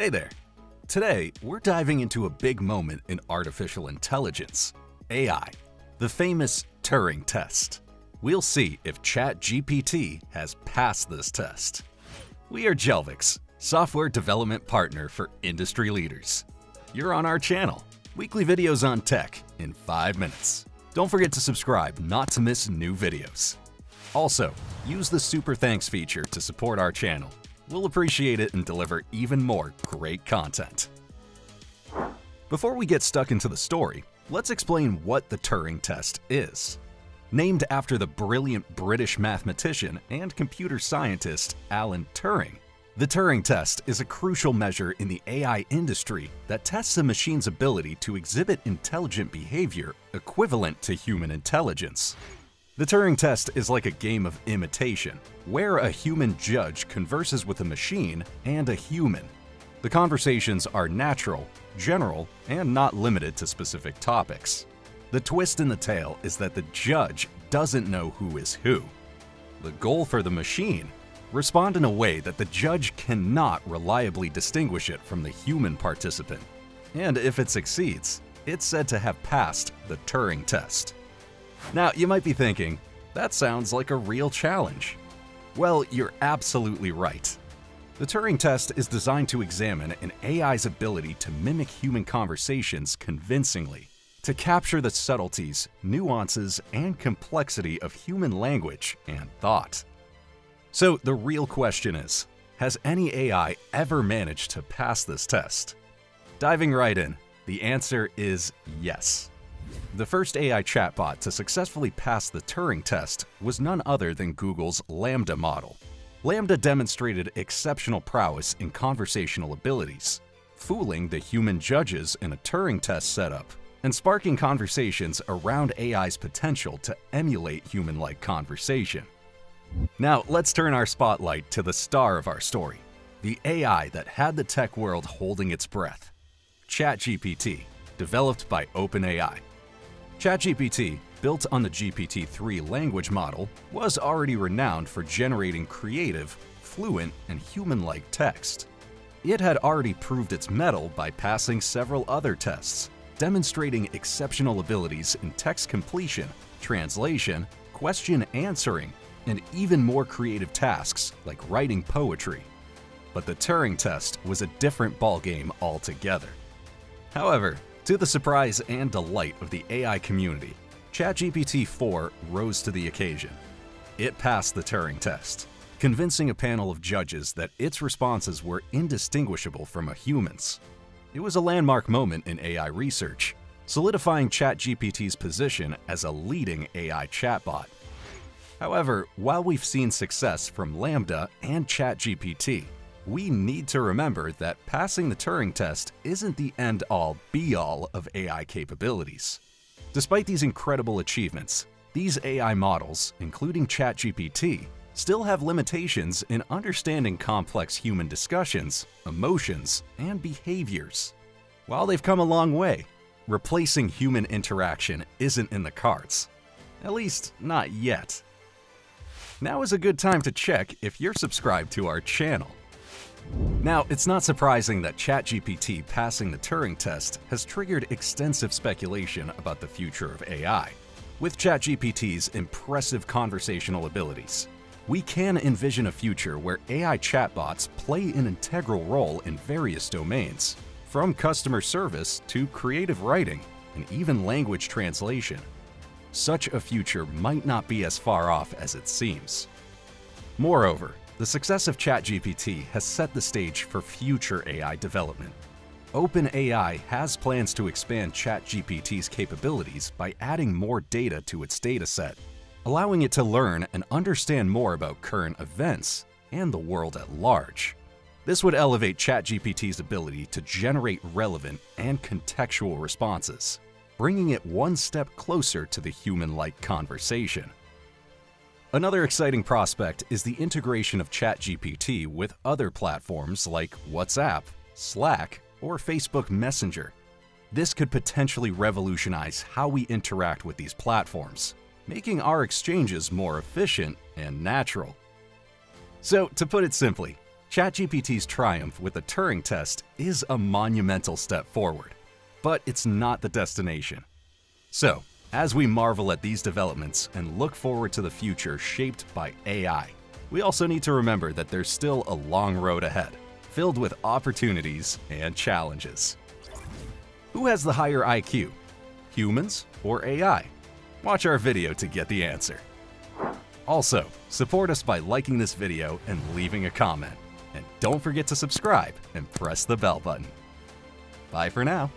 Hey there! Today, we're diving into a big moment in artificial intelligence, AI, the famous Turing Test. We'll see if ChatGPT has passed this test. We are Jelvix, software development partner for industry leaders. You're on our channel, weekly videos on tech in 5 minutes. Don't forget to subscribe not to miss new videos. Also, use the Super Thanks feature to support our channel. We'll appreciate it and deliver even more great content. Before we get stuck into the story, let's explain what the Turing Test is. Named after the brilliant British mathematician and computer scientist Alan Turing, the Turing Test is a crucial measure in the AI industry that tests a machine's ability to exhibit intelligent behavior equivalent to human intelligence. The Turing Test is like a game of imitation, where a human judge converses with a machine and a human. The conversations are natural, general, and not limited to specific topics. The twist in the tale is that the judge doesn't know who is who. The goal for the machine? Respond in a way that the judge cannot reliably distinguish it from the human participant. And if it succeeds, it's said to have passed the Turing Test. Now, you might be thinking, that sounds like a real challenge. Well, you're absolutely right. The Turing Test is designed to examine an AI's ability to mimic human conversations convincingly, to capture the subtleties, nuances, and complexity of human language and thought. So the real question is, has any AI ever managed to pass this test? Diving right in, the answer is yes. The first AI chatbot to successfully pass the Turing Test was none other than Google's LaMDA model. LaMDA demonstrated exceptional prowess in conversational abilities, fooling the human judges in a Turing Test setup and sparking conversations around AI's potential to emulate human-like conversation. Now, let's turn our spotlight to the star of our story, the AI that had the tech world holding its breath, ChatGPT, developed by OpenAI. ChatGPT, built on the GPT-3 language model, was already renowned for generating creative, fluent, and human-like text. It had already proved its mettle by passing several other tests, demonstrating exceptional abilities in text completion, translation, question answering, and even more creative tasks like writing poetry. But the Turing Test was a different ballgame altogether. However, to the surprise and delight of the AI community, ChatGPT-4 rose to the occasion. It passed the Turing Test, convincing a panel of judges that its responses were indistinguishable from a human's. It was a landmark moment in AI research, solidifying ChatGPT's position as a leading AI chatbot. However, while we've seen success from LaMDA and ChatGPT, we need to remember that passing the Turing Test isn't the end-all, be-all of AI capabilities. Despite these incredible achievements, these AI models, including ChatGPT, still have limitations in understanding complex human discussions, emotions, and behaviors. While they've come a long way, replacing human interaction isn't in the cards. At least, not yet. Now is a good time to check if you're subscribed to our channel. Now, it's not surprising that ChatGPT passing the Turing Test has triggered extensive speculation about the future of AI. With ChatGPT's impressive conversational abilities, we can envision a future where AI chatbots play an integral role in various domains, from customer service to creative writing and even language translation. Such a future might not be as far off as it seems. Moreover, the success of ChatGPT has set the stage for future AI development. OpenAI has plans to expand ChatGPT's capabilities by adding more data to its dataset, allowing it to learn and understand more about current events and the world at large. This would elevate ChatGPT's ability to generate relevant and contextual responses, bringing it one step closer to the human-like conversation. Another exciting prospect is the integration of ChatGPT with other platforms like WhatsApp, Slack, or Facebook Messenger. This could potentially revolutionize how we interact with these platforms, making our exchanges more efficient and natural. So, to put it simply, ChatGPT's triumph with the Turing test is a monumental step forward, but it's not the destination. So, as we marvel at these developments and look forward to the future shaped by AI, we also need to remember that there's still a long road ahead, filled with opportunities and challenges. Who has the higher IQ, humans or AI? Watch our video to get the answer. Also, support us by liking this video and leaving a comment. And don't forget to subscribe and press the bell button. Bye for now.